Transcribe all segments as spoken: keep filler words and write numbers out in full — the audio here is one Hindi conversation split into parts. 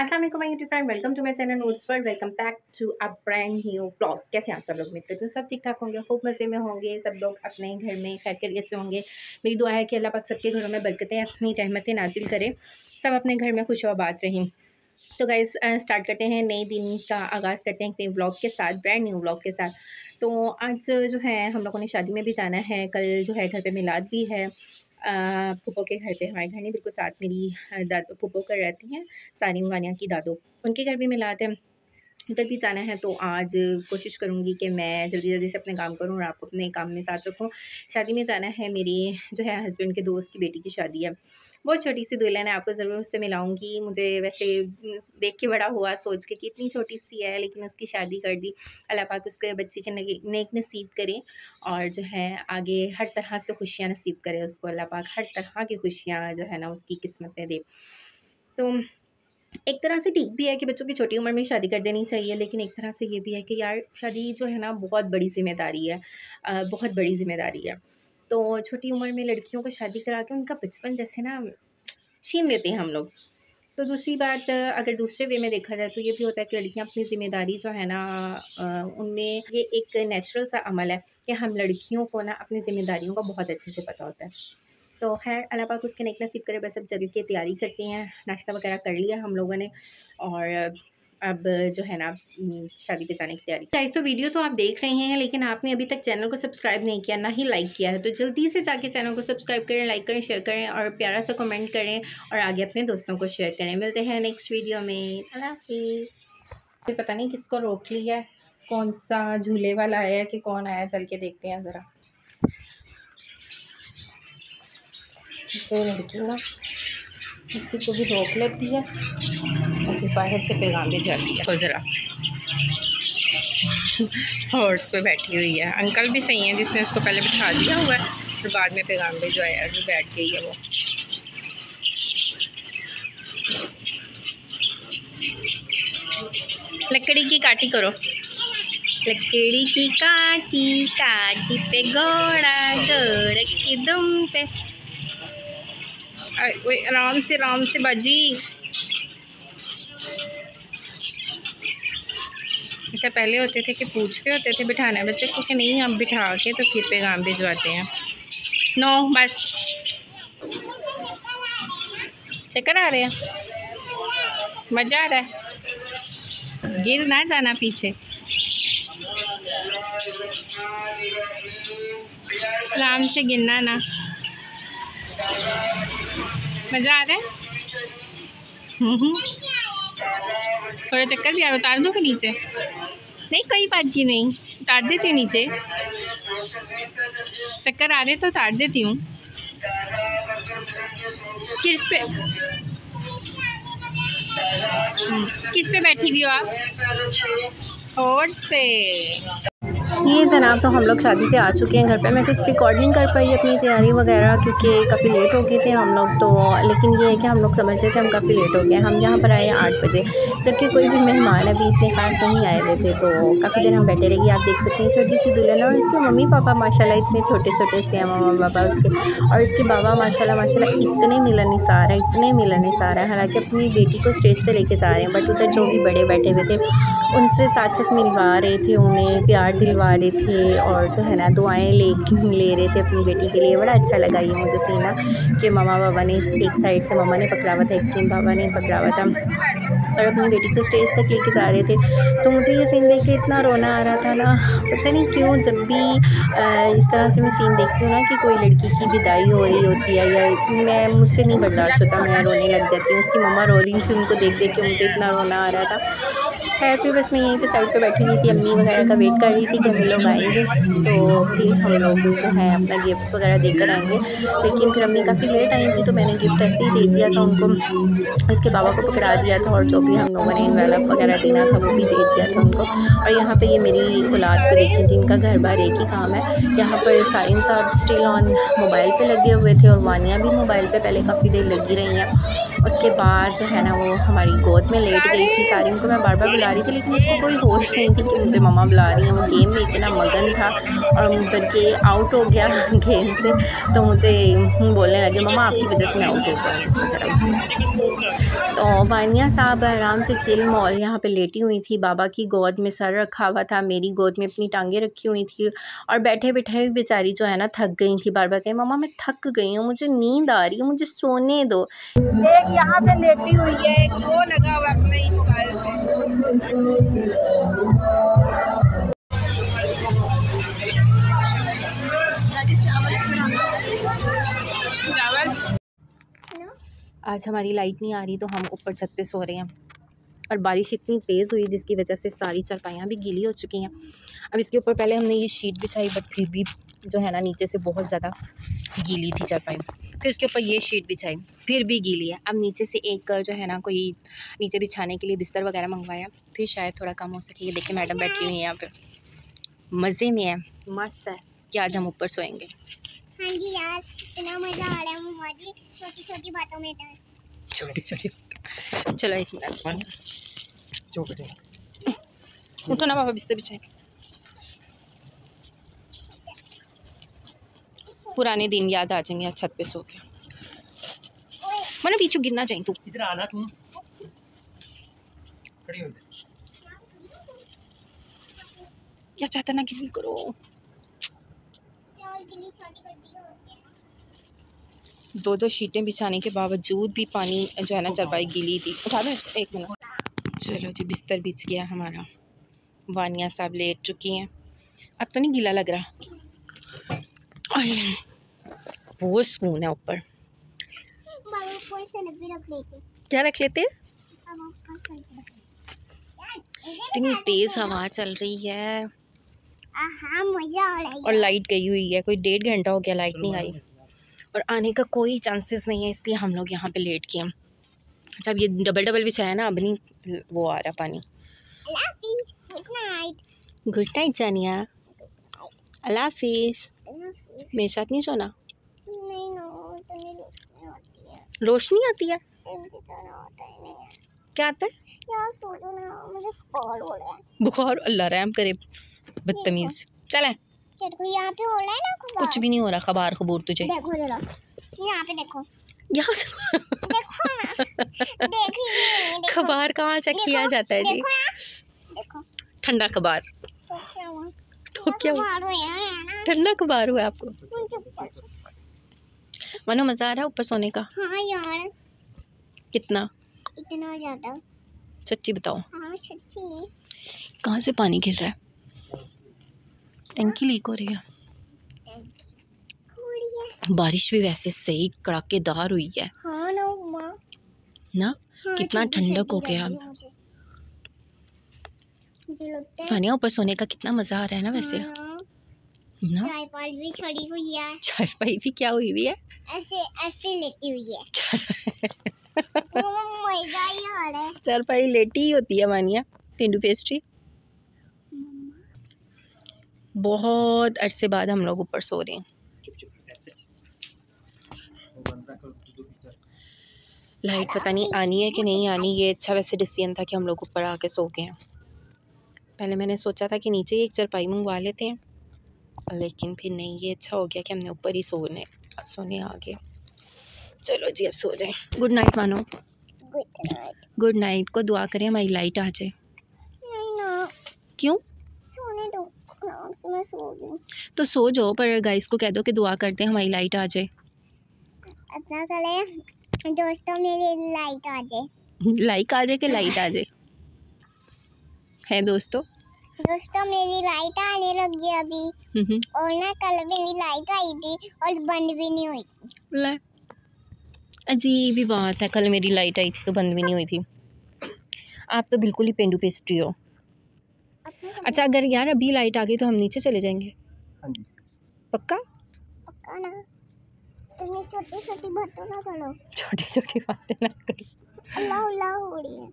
अस्सलाम वालेकुम my YouTube friend, welcome to my channel notes world. Welcome back to a brand new vlog. कैसे हैं आप सब लोग? मिलते तो सब ठीक ठाक होंगे, खूब मज़े में होंगे, सब लोग अपने घर में खैर खैरियत से होंगे। मेरी दुआ है कि अल्लाह पाक सबके घरों में बरकतें अपनी रहमतें नाजिल करें, सब अपने घर में खुश और आबाद रहें। तो गाइस स्टार्ट करते हैं, नए दिन का आगाज़ करते हैं नए व्लॉग के साथ, ब्रांड न्यू व्लॉग के साथ। तो आज जो है हम लोगों ने शादी में भी जाना है, कल जो है घर पे मिलाद भी है फूफो के घर पे। हमारे घर नहीं, बिल्कुल साथ मेरी दादो फूफो कर रहती हैं, सारी वानिया की दादो, उनके घर भी मिलाद है, उधर भी जाना है। तो आज कोशिश करूँगी कि मैं जल्दी जल्दी से अपने काम करूँ और आपको अपने काम में साथ रखूँ। शादी में जाना है, मेरी जो है हस्बैंड के दोस्त की बेटी की शादी है, बहुत छोटी सी दुल्हन है, आपको ज़रूर उससे मिलाऊंगी। मुझे वैसे देख के बड़ा हुआ सोच के कि इतनी छोटी सी है, लेकिन उसकी शादी कर दी। अल्लाह पाक उसके बच्चे के नेक नसीब करे और जो है आगे हर तरह से खुशियाँ नसीब करे उसको, अल्लाह पाक हर तरह की खुशियाँ जो है ना उसकी किस्मत में दे। तो एक तरह से ठीक भी है कि बच्चों की छोटी उम्र में शादी कर देनी चाहिए, लेकिन एक तरह से ये भी है कि यार शादी जो है ना बहुत बड़ी जिम्मेदारी है, बहुत बड़ी जिम्मेदारी है। तो छोटी उम्र में लड़कियों को शादी करा के उनका बचपन जैसे ना छीन लेते हैं हम लोग। तो दूसरी बात अगर दूसरे वे में देखा जाए तो ये भी होता है कि लड़कियां अपनी ज़िम्मेदारी जो है ना उनमें, ये एक नेचुरल सा अमल है कि हम लड़कियों को ना अपनी ज़िम्मेदारियों का बहुत अच्छे से पता होता है। तो खैर अल्लाह पाक उसके नेक नसीब करे। बस अब जल के तैयारी करती हैं, नाश्ता वगैरह कर लिया हम लोगों ने और अब जो है ना शादी पे जाने की तैयारी। गाइस तो वीडियो तो आप देख रहे हैं, लेकिन आपने अभी तक चैनल को सब्सक्राइब नहीं किया, ना ही लाइक किया है, तो जल्दी से जाके चैनल को सब्सक्राइब करें, लाइक करें, शेयर करें और प्यारा सा कमेंट करें और आगे अपने दोस्तों को शेयर करें। मिलते हैं नेक्स्ट वीडियो में, अल्लाह हाफिज़। पता नहीं किसको रोक लिया, कौन सा झूले वाला आया कि कौन आया, चल के देखते हैं ज़रा। तो लड़की ना किसी को भी रोक लेती है और फिर बाहर से पैगाम भी जाती है। तो ज़रा हॉर्स पे बैठी हुई है, अंकल भी सही हैं जिसने उसको पहले बिठा दिया हुआ है और बाद में पैगाम भी जो है अभी बैठ गई है वो। लकड़ी की काटी करो, लकड़ी की काटी काटी पे घोड़ा घोड़ की दुम पे। आराम से आराम से बाजी। अच्छा पहले होते थे कि पूछते होते थे बिठाना है बच्चे को कि नहीं, हम बिठा के तो फिर पैगाम भिजवाते हैं। नो बस चक्कर आ रहे हैं, मज़ा आ रहा है, गिर ना जाना पीछे। आराम से गिरना ना, मज़ा आ रहा है। थोड़ा चक्कर दिया, उतार दो नीचे। नहीं कोई बात की नहीं, उतार देती हूँ नीचे, चक्कर आ रहे तो उतार देती हूँ। किस पे किस पे बैठी हुई हो आप? हॉर्स पे। ये जनाब तो हम लोग शादी पे आ चुके हैं। घर पे मैं कुछ रिकॉर्ड नहीं कर पाई अपनी तैयारी वगैरह, क्योंकि काफ़ी लेट हो गए थे हम लोग। तो लेकिन ये है कि हम लोग समझ रहे थे हम काफ़ी लेट हो गए, हम यहाँ पर आए आठ बजे, जबकि कोई भी मेहमान अभी इतने खास नहीं आए हुए थे। तो काफ़ी देर हम बैठे रहिए। आप देख सकते हैं छोटी सी दुल्हन और इसके मम्मी पापा माशाल्लाह इतने छोटे छोटे से हैं, मम्मी पापा उसके, और इसके बाबा माशाल्लाह माशाल्लाह इतने मिलनसार हैं, इतने मिलनसार हैं। हालाँकि अपनी बेटी को स्टेज पर लेके जा रहे हैं, बट उधर जो भी बड़े बैठे हुए थे उनसे साथ साथ मिलवा रहे थे, उन्हें प्यार दिलवा रहे थे और जो है ना दुआएं ले ले रहे थे अपनी बेटी के लिए। बड़ा अच्छा लगा ये मुझे सीना कि मामा बाबा ने एक साइड से मामा ने पकड़ा हुआ था, एक दिन बाबा ने पकड़ा हुआ था और अपनी बेटी को स्टेज तक लेके जा रहे थे। तो मुझे ये सीन देख के इतना रोना आ रहा था ना, पता नहीं क्यों। जब भी इस तरह से मैं सीन देखती हूँ ना कि कोई लड़की की विदाई हो रही होती है या मैं, मुझसे नहीं बर्दाश्त होता, मैं रोने लग जाती हूँ। उसकी मम्मा रो रही थी, उनको देख देख के मुझे इतना रोना आ रहा था। खैर फिर बस मैं यहीं पे साइड पे बैठी हुई थी, अम्मी वगैरह का वेट कर रही थी कि हम लोग आएंगे, तो फिर हम लोग जो है अपना गिफ्ट्स वगैरह देकर आएंगे। लेकिन फिर अम्मी काफ़ी लेट आई थी, तो मैंने गिफ्ट ऐसे ही दे दिया था उनको, उसके बाबा को पकड़ा दिया था और जो भी हम लोगों ने इन्वेलप वगैरह देना था वो भी दे दिया था उनको। और यहाँ पर ये मेरी औलाद को देखी जिनका घर बार एक ही काम है। यहाँ पर साइम साहब स्टिल ऑन मोबाइल पर लगे हुए थे और वानिया भी मोबाइल पर पहले काफ़ी देर लगी रही हैं। उसके बाद जो है ना वो हमारी गोद में लेट गई थी सारी। उनको मैं बार बार बुला रही थी लेकिन उसको कोई होश नहीं थी कि मुझे मम्मा बुला रही हैं। वो गेम में इतना मगन था और बल्कि आउट हो गया गेम से, तो मुझे बोलने लगे मम्मा आपकी वजह से मैं आउट हो गया। तो बानिया साहब आराम से चिल मॉल यहाँ पे लेटी हुई थी, बाबा की गोद में सर रखा हुआ था, मेरी गोद में अपनी टांगें रखी हुई थी और बैठे बैठे बेचारी जो है ना थक गई थी। बार बार कहे मम्मा मैं थक गई हूँ, मुझे नींद आ रही है, मुझे सोने दो। एक यहाँ पे लेटी हुई है, एक वो लगा हुआ अपने ही मोबाइल पे। आज हमारी लाइट नहीं आ रही तो हम ऊपर छत पे सो रहे हैं और बारिश इतनी तेज़ हुई जिसकी वजह से सारी चारपाइयाँ भी गीली हो चुकी हैं। अब इसके ऊपर पहले हमने ये शीट बिछाई बट फिर भी जो है ना नीचे से बहुत ज़्यादा गीली थी चारपाई, फिर उसके ऊपर ये शीट बिछाई फिर भी गीली है। अब नीचे से एक जो है ना कोई नीचे बिछाने के लिए बिस्तर वगैरह मंगवाया, फिर शायद थोड़ा कम हो सके। ये देखिए मैडम बैठी हुई है यहाँ पर, मज़े में है, मस्त है कि आज हम ऊपर सोएंगे। हाँ जी यार इतना मज़ा आ रहा है मम्मा जी, छोटी छोटी बातों में छोटी छोटी। चलो एक मिनट उठो ना पापा, बिस्तर बिछाए। पुराने दिन याद आ जाएंगे छत पे सो के। मैंने पीछे गिरना चाहिए, तू इधर आना, तुम खड़ी हो क्या चाहता ना गिर करो। दो दो शीटें बिछाने के बावजूद भी पानी जो है ना चारपाई गीली थी। उठा दो एक मिनट। चलो जी बिस्तर बिछ गया हमारा, वानिया साहब लेट चुकी हैं। अब तो नहीं गीला लग रहा, बहुत सुकून है ऊपर। क्या रख लेते हैं, इतनी तेज़ हवा चल रही है और लाइट गई हुई है, कोई डेढ़ घंटा हो गया लाइट नहीं आई और आने का कोई चांसेस नहीं है, इसलिए हम लोग यहाँ पे लेट किए। अच्छा ये डबल डबल भी चाहे ना, अब नहीं वो आ रहा पानी। गुड नाइट जानिया, अल्लाह हाफिज़। मेरे साथ नहीं सोना, रोशनी आती है क्या आता है यार, सोचो ना मुझे बुखार हो रहा है। बुखार अल्लाह रहम करे बदतमीज। चल यहाँ पे हो रहा है ना, कुछ भी नहीं हो रहा, खबार खबूर तुझे। देखो जरा यहाँ पे, देखो यहाँ से देखो ना, देख ही नहीं, देखो खबार कहाँ चेक किया जाता है जी, देखो ठंडा खबार। तो क्या हुआ, तो क्या हुआ, ठंडा खबार हुआ आपको। मनो मजा आ रहा है ऊपर सोने का। हाँ यार कितना, इतना ज्यादा, सच्ची बताओ। हाँ सच्ची। कहाँ से पानी गिर रहा है, टंकी लीक हो रही है। बारिश भी वैसे सही कड़ाकेदार हुई है। हाँ ना माँ ना। हाँ, कितना ठंडक हो गया। मुझे लगता है वानिया ऊपर सोने का कितना मजा आ रहा है ना वैसे। हाँ, ना चारपाई भी छड़ी हुई है, चारपाई भी क्या हुई हुई है, ऐसे ऐसे लेटी हुई है चारपाई लेटी होती है वानिया। पेंडू पेस्ट्री, बहुत अरसे बाद हम लोग ऊपर सो रहे हैं। लाइट पता नहीं आनी है कि नहीं आनी, ये अच्छा वैसे डिसीजन था कि हम लोग ऊपर आके सो गए हैं। पहले मैंने सोचा था कि नीचे ही एक चारपाई मंगवा लेते हैं लेकिन फिर नहीं, ये अच्छा हो गया कि हमने ऊपर ही सोने सोने आ गए। चलो जी अब सो जाएं। गुड नाइट मानो, गुड नाइट को दुआ करें हमारी लाइट आ जाए। क्यों सोने दो मैं सो गई, तो सो जाओ पर गाइस को कह दो कि दुआ करते हैं हमारी लाइट आ जाए। अपना करें दोस्तों मेरी लाइट आ जाए, लाइक आ जाए कि लाइट आ जाए है दोस्तों। दोस्तों मेरी लाइट आने लगी अभी और ना कल मेरी लाइट आई थी और बंद भी नहीं हुई थी। अजीब ही बात है, कल मेरी लाइट आई थी तो बंद भी नहीं हुई थी। आप तो बिल्कुल ही पेंडू पेस्ट्री हो। अच्छा अगर यार अभी लाइट आ गई तो हम नीचे चले जाएंगे। हाँ जी पक्का पक्का ना, तुम छोटी छोटी बातें ना करो, छोटी छोटी बातें ना करो। अल्लाह अल्लाह हो रही है,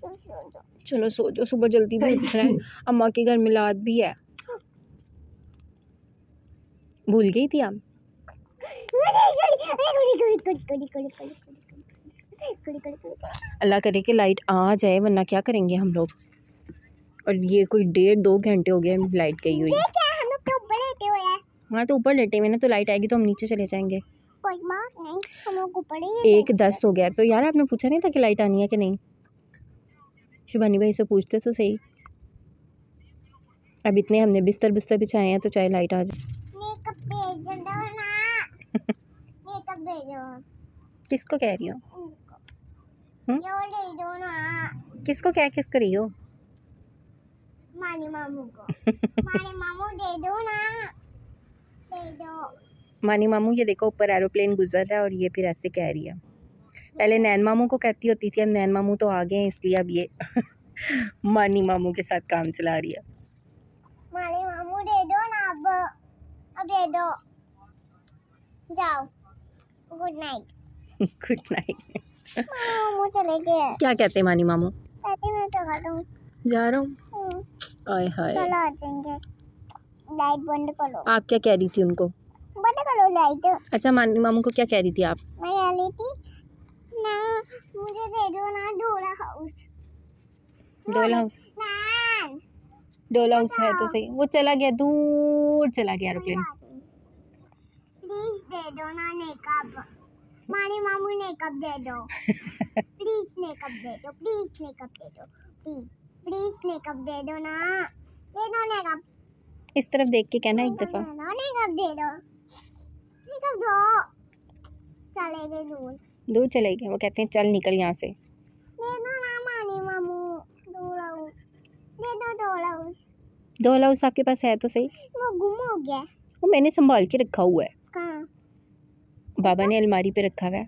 चलो सो जाओ, चलो सो जाओ, सुबह जल्दी भी उठना है। अम्मा के घर मिलाद भी है, भूल गई थी आप। अल्लाह करे कि लाइट आ जाए, वरना क्या करेंगे हम लोग। और ये कोई डेढ़ दो घंटे हो गए लाइट गई हुई। हाँ तो ऊपर लेटे हुए ना, तो लाइट आएगी तो हम नीचे चले जाएंगे। एक दस हो गया। तो यार आपने पूछा नहीं था कि लाइट आनी है कि नहीं? शिवानी भाई से पूछते तो सही। अब इतने हमने बिस्तर बिस्तर बिछाए हैं, तो चाहे लाइट आ जाए। किसको कह रही हो? किसको क्या किस करी हो? माने मामू को। माने मामू दे दो ना, दे दो। मानी मामू ये देखो ऊपर एरोप्लेन गुजर रहा है और ये फिर ऐसे कह रही है। पहले नैन मामू को कहती होती थी, अब नैन मामू तो आ गए हैं इसलिए अब ये मानी मामू के साथ काम चला रही है। मानी मामू दे दो ना, अब अब दे दो, जाओ, गुड नाइट। Good night. मामू चले गए। क्या कहते हैं मानी मामू? कहते मैं तो जा रहा हूँ, जा रहा हूँ। आए हाय, चलो आ जाएंगे। लाइट बंद करो। आप क्या कह रही थी उनको? बंद करो लाइट। अच्छा मानी मामू को क्या कह रही थी आप? मैं कह रही थी ना मुझे दे दो ना डोला हाउस। डोला हाउस, डोला हाउस है तो सही। वो चला गया, दूर चला गया एरोप्लेन। प्लीज दे दो ना मेकअप, मानी मामू मेकअप दे दो। प्लीज मेकअप दे दो, प्लीज मेकअप दे दो, प्लीज प्लीज मेकअप दे दो ना, दे दो मेकअप। इस तरफ देख के कहना एक दफा, मेकअप दे दो, मेकअप दो। चले गए दूर, दूर चले गए। वो कहते हैं चल निकल यहाँ से। दे दो ना मानी मामू डोलाउस, दे दो डोलाउस। डोलाउस आपके पास है तो सही। वो गुम हो गया। वो मैंने संभाल के रखा हुआ है। कहाँ? बाबा ने अलमारी पे रखा हुआ है।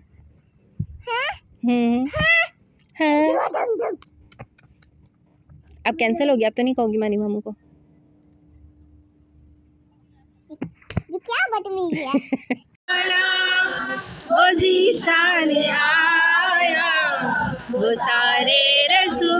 हम्म हाँ। अब कैंसिल हो गया, अब तो नहीं कहोगी मानी मामू को। ये क्या बदतमीजी है। वो ज़ीशान आया, वो सारे रसूल